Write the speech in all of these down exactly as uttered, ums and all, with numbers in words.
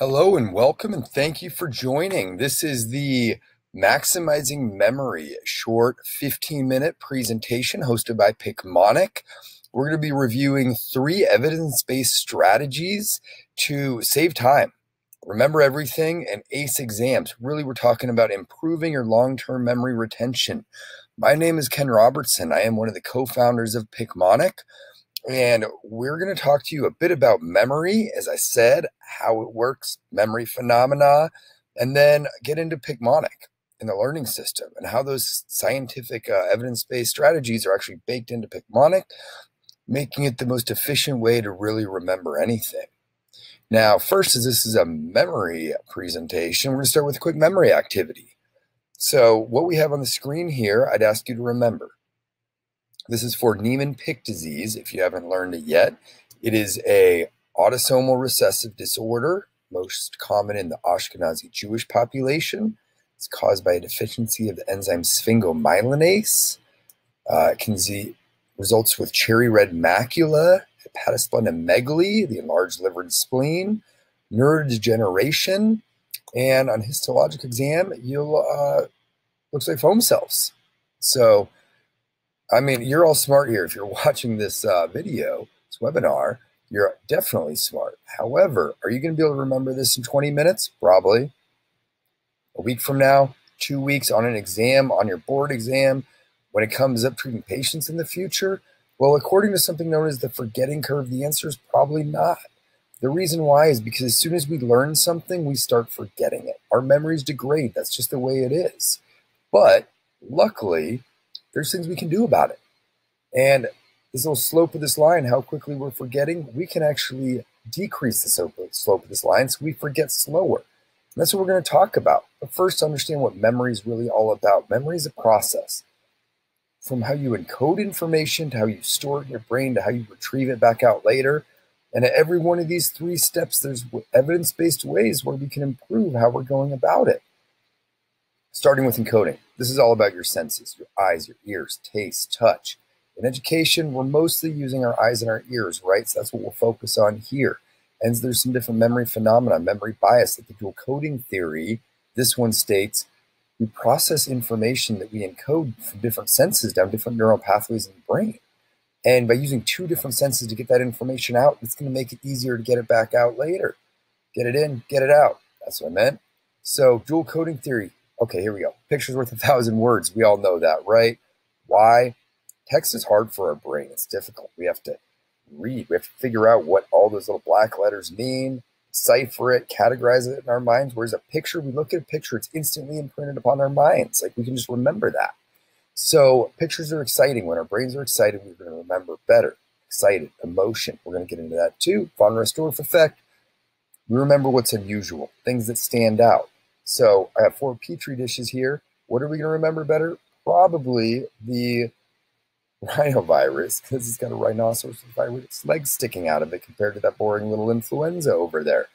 Hello and welcome, and thank you for joining. This is the Maximizing Memory short fifteen minute presentation hosted by Picmonic. We're going to be reviewing three evidence-based strategies to save time, remember everything, and ace exams. Really, we're talking about improving your long-term memory retention. My name is Ken Robertson. I am one of the co-founders of Picmonic. And we're going to talk to you a bit about memory, as I said, how it works, memory phenomena, and then get into Picmonic and the learning system and how those scientific uh, evidence-based strategies are actually baked into Picmonic, making it the most efficient way to really remember anything. Now, first, as this is a memory presentation, we're going to start with a quick memory activity. So what we have on the screen here, I'd ask you to remember. This is for Niemann-Pick disease, if you haven't learned it yet. It is a autosomal recessive disorder, most common in the Ashkenazi Jewish population. It's caused by a deficiency of the enzyme sphingomyelinase. Uh, it can see results with cherry red macula, hepatosplenomegaly, the enlarged livered spleen, neurodegeneration, and on histologic exam, you'll uh, looks like foam cells. So, I mean, you're all smart here. If you're watching this uh, video, this webinar, you're definitely smart. However, are you going to be able to remember this in twenty minutes? Probably. A week from now, two weeks on an exam, on your board exam, when it comes up treating patients in the future? Well, according to something known as the forgetting curve, the answer is probably not. The reason why is because as soon as we learn something, we start forgetting it. Our memories degrade. That's just the way it is. But luckily, there's things we can do about it. And this little slope of this line, how quickly we're forgetting, we can actually decrease the slope of this line so we forget slower. And that's what we're going to talk about. But first, understand what memory is really all about. Memory is a process. From how you encode information to how you store it in your brain to how you retrieve it back out later. And at every one of these three steps, there's evidence-based ways where we can improve how we're going about it. Starting with encoding. This is all about your senses, your eyes, your ears, taste, touch. In education, we're mostly using our eyes and our ears, right? So that's what we'll focus on here. And there's some different memory phenomena, memory bias, that the dual coding theory, this one states, we process information that we encode from different senses down different neural pathways in the brain. And by using two different senses to get that information out, it's going to make it easier to get it back out later. Get it in, get it out. That's what I meant. So dual coding theory. Okay, here we go. Picture's worth a thousand words. We all know that, right? Why? Text is hard for our brain. It's difficult. We have to read. We have to figure out what all those little black letters mean, cipher it, categorize it in our minds. Whereas a picture, we look at a picture, it's instantly imprinted upon our minds. Like, we can just remember that. So pictures are exciting. When our brains are excited, we're going to remember better. Excited, emotion. We're going to get into that too. Von Restorff effect. We remember what's unusual, things that stand out. So I have four Petri dishes here. What are we going to remember better? Probably the rhinovirus, because it's got a rhinoceros virus, its legs sticking out of it compared to that boring little influenza over there.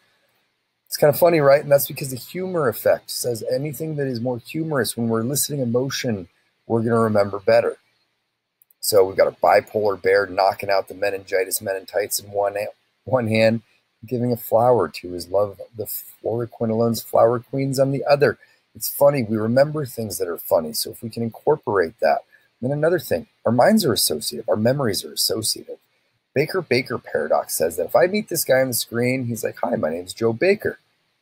It's kind of funny, right? And that's because the humor effect says anything that is more humorous when we're eliciting emotion, we're going to remember better. So we've got a bipolar bear knocking out the meningitis meninitis in one, one hand, giving a flower to his love, the fluoroquinolones flower queens on the other. It's funny. We remember things that are funny. So if we can incorporate that. And then another thing, our minds are associative. Our memories are associative. Baker Baker paradox says that if I meet this guy on the screen, he's like, hi, my name's Joe Baker.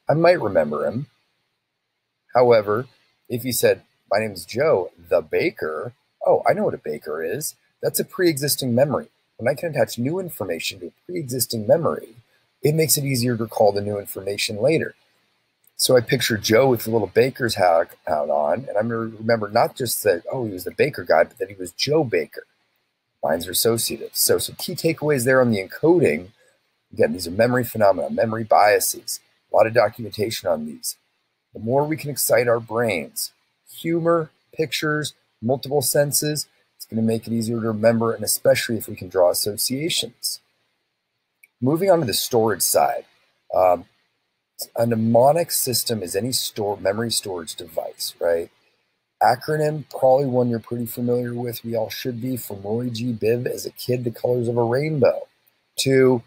I might remember him. However, if he said, my name's Joe, the baker, oh, I know what a baker is. That's a pre-existing memory. When I can attach new information to a pre-existing memory, it makes it easier to recall the new information later. So I picture Joe with the little baker's hat out on, and I'm going to remember not just that, oh, he was the baker guy, but that he was Joe Baker. Minds are associative. So some key takeaways there on the encoding. Again, these are memory phenomena, memory biases. A lot of documentation on these. The more we can excite our brains, humor, pictures, multiple senses, it's going to make it easier to remember, and especially if we can draw associations. Moving on to the storage side, um, a mnemonic system is any store memory storage device, right? Acronym, probably one you're pretty familiar with, we all should be, from Roy G. Bibb as a kid, the colors of a rainbow, to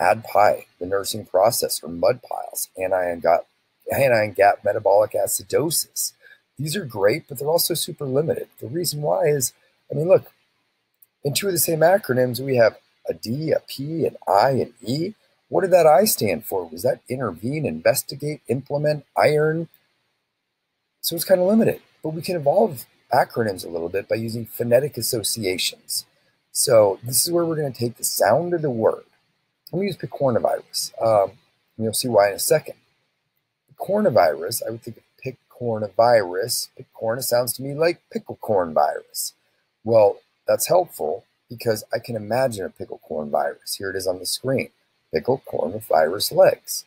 A D P I, the nursing process, or mud piles, anion gap, anion gap metabolic acidosis. These are great, but they're also super limited. The reason why is, I mean, look, in two of the same acronyms, we have a D, a P, an I, an E. What did that I stand for? Was that intervene, investigate, implement, iron? So it's kind of limited, but we can evolve acronyms a little bit by using phonetic associations. So this is where we're going to take the sound of the word. I'm going to use picornavirus. Um, and you'll see why in a second. Picornavirus, I would think of picornavirus. Picorna sounds to me like pickle corn virus. Well, that's helpful because I can imagine a pickle corn virus. Here it is on the screen. Pickle cornavirus legs.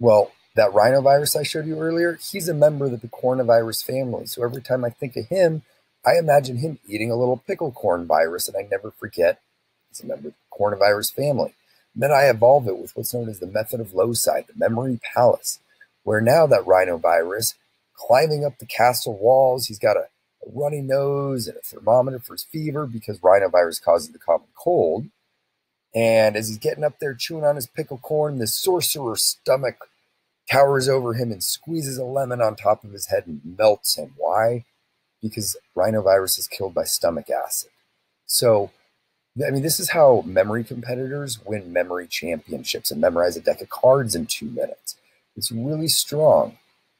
Well, that rhinovirus I showed you earlier, he's a member of the picornavirus family. So every time I think of him, I imagine him eating a little pickle corn virus, and I never forget it's a member of the cornavirus family. And then I evolve it with what's known as the method of loci, the memory palace, where now that rhinovirus climbing up the castle walls, he's got a, a runny nose and a thermometer for his fever because rhinovirus causes the common cold. And as he's getting up there chewing on his pickle corn, the sorcerer's stomach towers over him and squeezes a lemon on top of his head and melts him. Why? Because rhinovirus is killed by stomach acid. So, I mean, this is how memory competitors win memory championships and memorize a deck of cards in two minutes. It's really strong.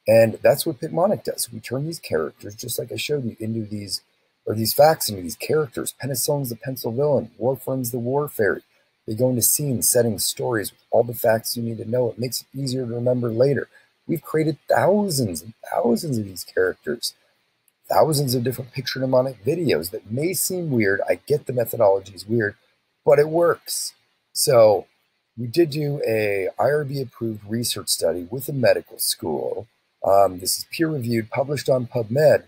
And that's what Picmonic does. We turn these characters, just like I showed you, into these, or these facts into these characters. Penicillin's the pencil villain. Warfarin's the war fairy. They go into scenes, settings, stories, with all the facts you need to know. It makes it easier to remember later. We've created thousands and thousands of these characters. Thousands of different picture mnemonic videos that may seem weird. I get the methodology is weird, but it works. So we did do a I R B approved research study with a medical school. Um, this is peer reviewed, published on PubMed.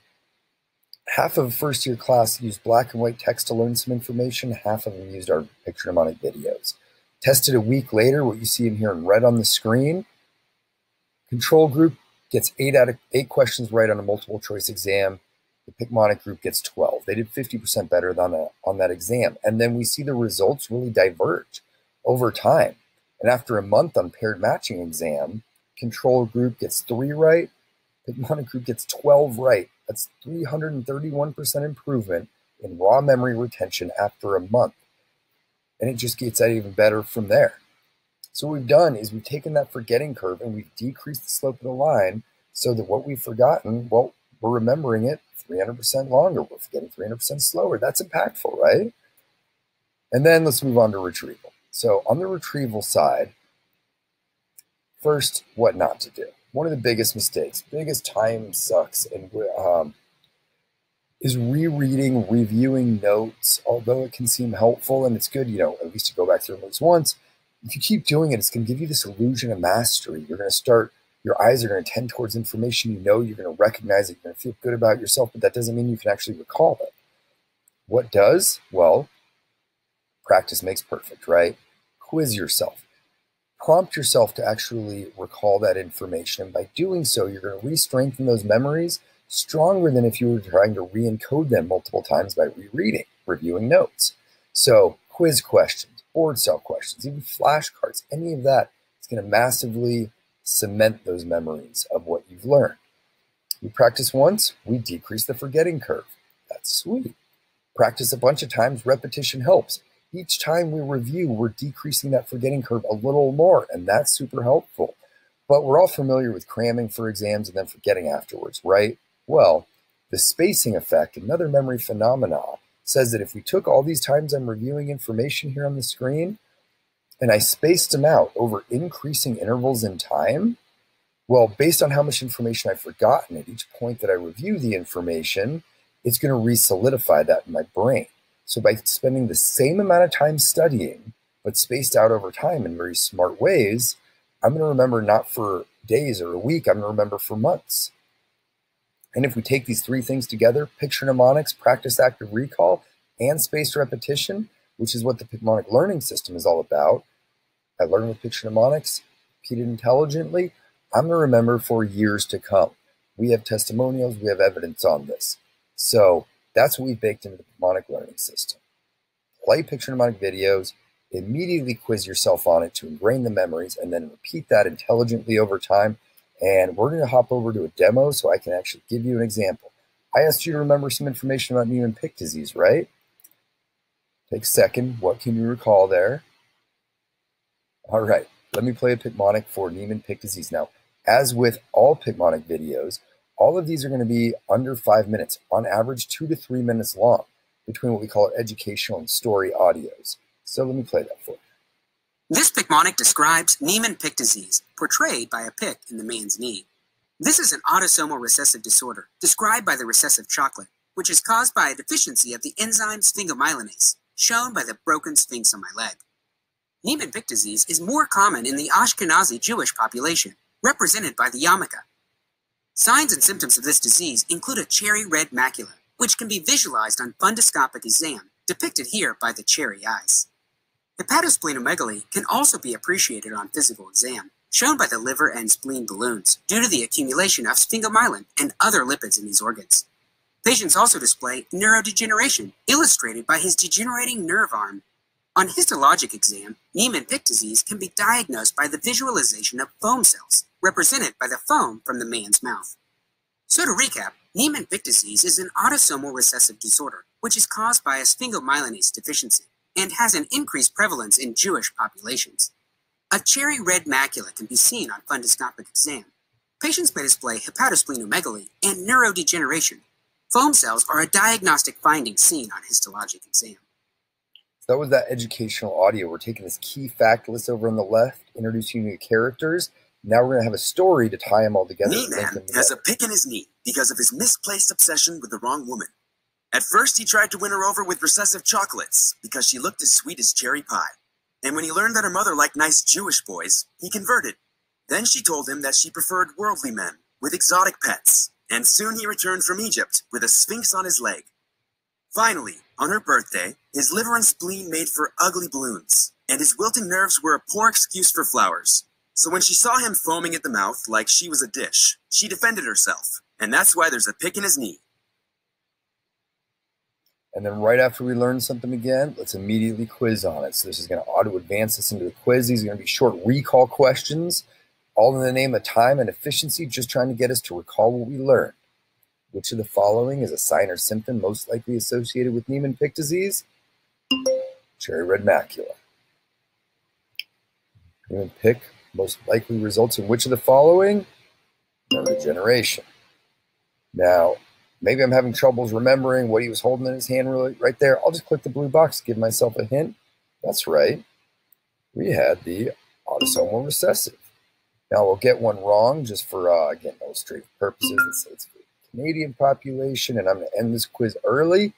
Half of a first year class used black and white text to learn some information. Half of them used our picture mnemonic videos. Tested a week later, what you see in here in red on the screen. Control group gets eight out of eight questions right on a multiple choice exam. The Picmonic group gets twelve. They did fifty percent better than a, on that exam. And then we see the results really diverge over time. And after a month on paired matching exam, control group gets three right. Picmonic group gets twelve right. That's three hundred thirty-one percent improvement in raw memory retention after a month. And it just gets that even better from there. So what we've done is we've taken that forgetting curve and we've decreased the slope of the line so that what we've forgotten, well, we're remembering it three hundred percent longer. We're forgetting three hundred percent slower. That's impactful, right? And then let's move on to retrieval. So on the retrieval side, first, what not to do. One of the biggest mistakes, biggest time sucks, and um, is rereading, reviewing notes, although it can seem helpful and it's good, you know, at least to go back through notes once. If you keep doing it, it's going to give you this illusion of mastery. You're going to start, your eyes are going to tend towards information you know, you're going to recognize it, you're going to feel good about yourself, but that doesn't mean you can actually recall it. What does? Well, practice makes perfect, right? Quiz yourself. Prompt yourself to actually recall that information. And by doing so, you're going to re-strengthen those memories stronger than if you were trying to re-encode them multiple times by rereading, reviewing notes. So quiz questions, board cell questions, even flashcards, any of that is going to massively cement those memories of what you've learned. You practice once, we decrease the forgetting curve. That's sweet. Practice a bunch of times, repetition helps. Each time we review, we're decreasing that forgetting curve a little more, and that's super helpful. But we're all familiar with cramming for exams and then forgetting afterwards, right? Well, the spacing effect, another memory phenomena, says that if we took all these times I'm reviewing information here on the screen, and I spaced them out over increasing intervals in time, well, based on how much information I've forgotten at each point that I review the information, it's going to re-solidify that in my brain. So by spending the same amount of time studying, but spaced out over time in very smart ways, I'm going to remember not for days or a week, I'm going to remember for months. And if we take these three things together, picture mnemonics, practice active recall, and spaced repetition, which is what the Picmonic Learning System is all about, I learn with picture mnemonics, repeated intelligently, I'm going to remember for years to come. We have testimonials, we have evidence on this. So that's what we've baked into the Picmonic Learning System. Play picture mnemonic videos, immediately quiz yourself on it to ingrain the memories, and then repeat that intelligently over time. And we're going to hop over to a demo so I can actually give you an example. I asked you to remember some information about Niemann-Pick disease, right? Take a second. What can you recall there? All right, let me play a Picmonic for Niemann-Pick disease. Now, as with all Picmonic videos, all of these are going to be under five minutes, on average two to three minutes long, between what we call educational and story audios. So let me play that for you. This Picmonic describes Niemann-Pick disease, portrayed by a pick in the man's knee. This is an autosomal recessive disorder, described by the recessive chocolate, which is caused by a deficiency of the enzyme sphingomyelinase, shown by the broken sphinx on my leg. Niemann-Pick disease is more common in the Ashkenazi Jewish population, represented by the yarmulke. Signs and symptoms of this disease include a cherry red macula, which can be visualized on fundoscopic exam, depicted here by the cherry eyes. Hepatosplenomegaly can also be appreciated on physical exam, shown by the liver and spleen balloons, due to the accumulation of sphingomyelin and other lipids in these organs. Patients also display neurodegeneration, illustrated by his degenerating nerve arm. On histologic exam, Niemann-Pick disease can be diagnosed by the visualization of foam cells, represented by the foam from the man's mouth. So to recap, Niemann-Pick disease is an autosomal recessive disorder, which is caused by a sphingomyelinase deficiency, and has an increased prevalence in Jewish populations. A cherry red macula can be seen on fundoscopic exam. Patients may display hepatosplenomegaly and neurodegeneration. Foam cells are a diagnostic finding seen on histologic exam. So that was that educational audio. We're taking this key fact list over on the left, introducing you to characters. Now we're going to have a story to tie them all together. Knee man has a pick in his knee because of his misplaced obsession with the wrong woman. At first, he tried to win her over with recessive chocolates because she looked as sweet as cherry pie. And when he learned that her mother liked nice Jewish boys, he converted. Then she told him that she preferred worldly men with exotic pets. And soon he returned from Egypt with a sphinx on his leg. Finally, on her birthday, his liver and spleen made for ugly balloons, and his wilting nerves were a poor excuse for flowers. So when she saw him foaming at the mouth like she was a dish, she defended herself. And that's why there's a pick in his knee. And then right after we learn something again, let's immediately quiz on it. So this is going to auto-advance us into the quiz. These are going to be short recall questions, all in the name of time and efficiency, just trying to get us to recall what we learned. Which of the following is a sign or symptom most likely associated with Niemann-Pick disease? Cherry red macula. Niemann-Pick most likely results in which of the following? Neurodegeneration. Now, maybe I'm having troubles remembering what he was holding in his hand right there. I'll just click the blue box, give myself a hint. That's right. We had the autosomal recessive. Now, we'll get one wrong just for, uh, again, illustrative purposes. Let's say it's for the Canadian population, and I'm going to end this quiz early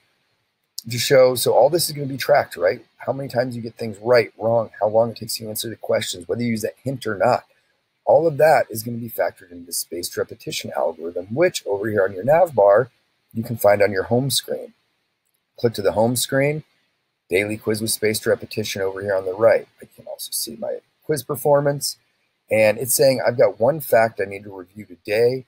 to show. So all this is going to be tracked, right? How many times you get things right, wrong, how long it takes you to answer the questions, whether you use that hint or not. All of that is going to be factored into the spaced repetition algorithm, which over here on your nav bar, you can find on your home screen. Click to the home screen, daily quiz with spaced repetition over here on the right. I can also see my quiz performance. And it's saying I've got one fact I need to review today.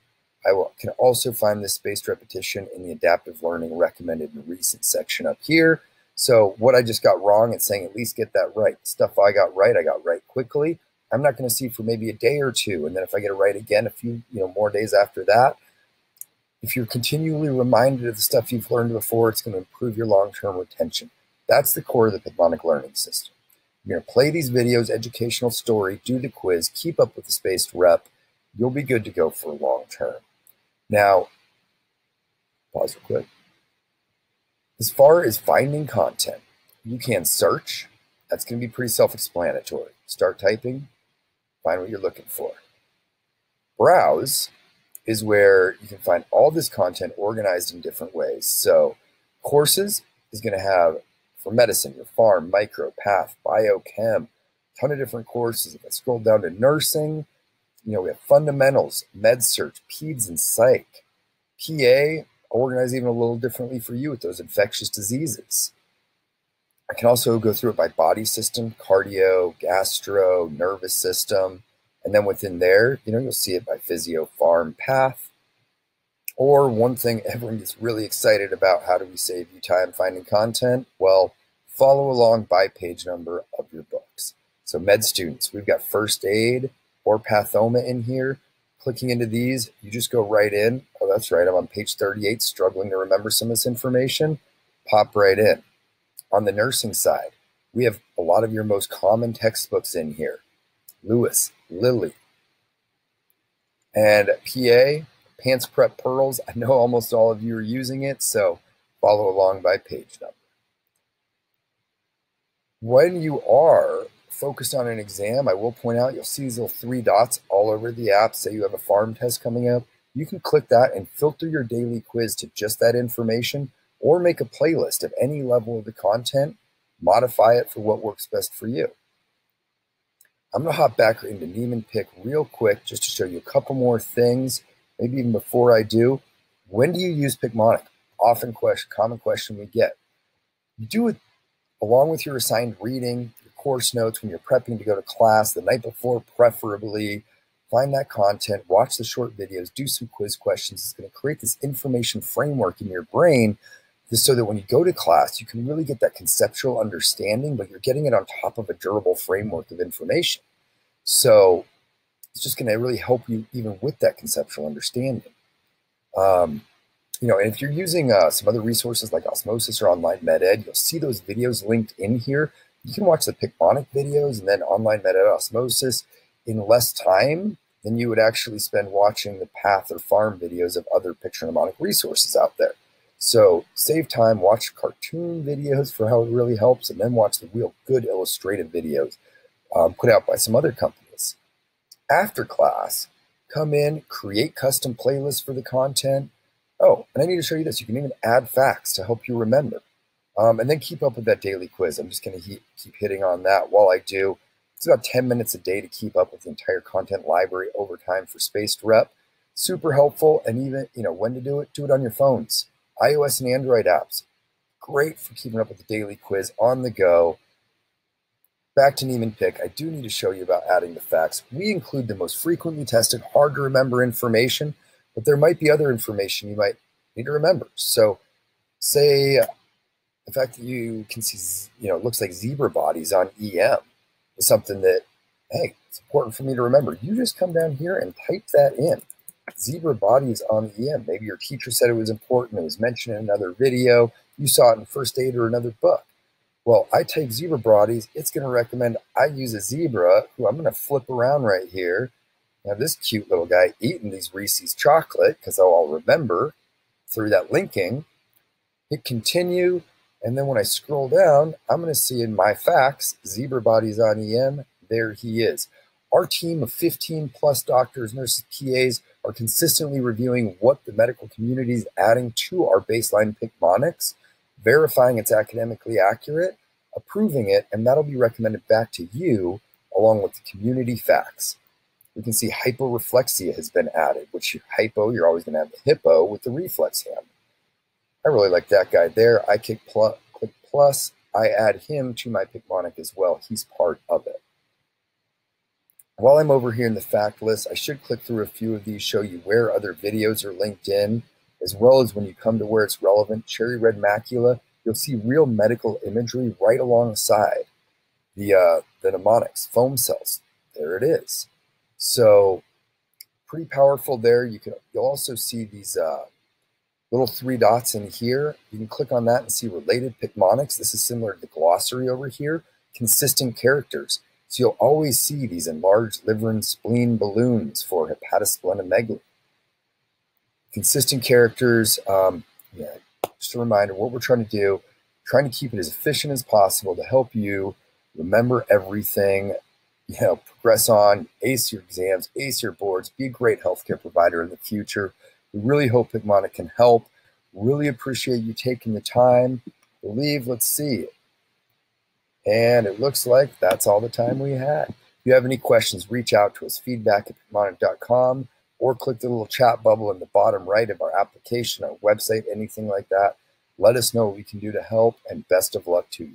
I will, can also find this spaced repetition in the adaptive learning recommended and recent section up here. So what I just got wrong, it's saying at least get that right. The stuff I got right, I got right quickly. I'm not going to see for maybe a day or two. And then if I get it right again, a few you know more days after that, if you're continually reminded of the stuff you've learned before, it's going to improve your long-term retention. That's the core of the Picmonic Learning System. You're going to play these videos, educational story, do the quiz, keep up with the spaced rep. You'll be good to go for long-term. Now, pause real quick. As far as finding content, you can search. That's going to be pretty self-explanatory. Start typing. Find what you're looking for. Browse is where you can find all this content organized in different ways. So courses is going to have for medicine, your farm, micro, path, biochem, a ton of different courses. If I scroll down to nursing, you know, we have fundamentals, med search, peds and psych, P A, organized even a little differently for you with those infectious diseases. I can also go through it by body system, cardio, gastro, nervous system. And then within there, you know, you'll see it by physio, farm, path. Or one thing everyone gets really excited about, how do we save you time finding content? Well, follow along by page number of your books. So med students, we've got First Aid or Pathoma in here. Clicking into these, you just go right in. Oh, that's right, I'm on page thirty-eight, struggling to remember some of this information. Pop right in. On the nursing side, we have a lot of your most common textbooks in here. Lewis, Lily, and P A, Pants Prep Pearls. I know almost all of you are using it, so follow along by page number. When you are focused on an exam, I will point out, you'll see these little three dots all over the app. Say you have a farm test coming up. You can click that and filter your daily quiz to just that information, or make a playlist of any level of the content, modify it for what works best for you. I'm gonna hop back into Niemann-Pick real quick just to show you a couple more things. Maybe even before I do, when do you use Picmonic? Often question, common question we get. You do it along with your assigned reading, your course notes, when you're prepping to go to class, the night before preferably. Find that content, watch the short videos, do some quiz questions. It's gonna create this information framework in your brain so that when you go to class, you can really get that conceptual understanding, but you're getting it on top of a durable framework of information. So it's just going to really help you even with that conceptual understanding. Um, you know, and if you're using uh, some other resources like Osmosis or Online MedEd, you'll see those videos linked in here. You can watch the Picmonic videos and then Online MedEd Osmosis in less time than you would actually spend watching the Path or Farm videos of other picture mnemonic resources out there. So save time, watch cartoon videos for how it really helps, and then watch the real good illustrative videos um, put out by some other companies. After class, come in, create custom playlists for the content. Oh, and I need to show you this. You can even add facts to help you remember. Um, and then keep up with that daily quiz. I'm just going to keep hitting on that while I do. It's about ten minutes a day to keep up with the entire content library over time for Spaced Rep. Super helpful, and even, you know, when to do it, do it on your phones. iOS and Android apps, great for keeping up with the daily quiz on the go. Back to Niemann-Pick, I do need to show you about adding the facts. We include the most frequently tested, hard to remember information, but there might be other information you might need to remember. So say the fact that you can see, you know, it looks like zebra bodies on E M is something that, hey, it's important for me to remember. You just come down here and type that in. Zebra bodies on the E M. Maybe your teacher said it was important. It was mentioned in another video. You saw it in First Aid or another book. Well, I type zebra bodies. It's going to recommend I use a zebra who I'm going to flip around right here. Now, this cute little guy eating these Reese's chocolate, because I'll remember through that linking. Hit continue. And then when I scroll down, I'm going to see in my facts, zebra bodies on E M. There he is. Our team of fifteen plus doctors, nurses, P As are consistently reviewing what the medical community is adding to our baseline Picmonics, verifying it's academically accurate, approving it, and that'll be recommended back to you along with the community facts. We can see hyporeflexia has been added, which hypo, you're always gonna have the hippo with the reflex hand. I really like that guy there. I click plus, click plus, I add him to my Picmonic as well. He's part of it. While I'm over here in the fact list, I should click through a few of these, show you where other videos are linked in, as well as when you come to where it's relevant, cherry red macula, you'll see real medical imagery right alongside the, uh, the mnemonics, foam cells. There it is. So pretty powerful there. You can, you'll also see these uh, little three dots in here. You can click on that and see related Picmonics. This is similar to the glossary over here, consistent characters. So you'll always see these enlarged liver and spleen balloons for hepatosplenomegaly. Consistent characters, um, yeah, just a reminder, what we're trying to do, trying to keep it as efficient as possible to help you remember everything, you know, progress on, ace your exams, ace your boards, be a great healthcare provider in the future. We really hope Picmonic can help. Really appreciate you taking the time. Believe, let's see it. And it looks like that's all the time we had. If you have any questions, reach out to us, feedback at picmonic dot com, or click the little chat bubble in the bottom right of our application, our website, anything like that. Let us know what we can do to help, and best of luck to you.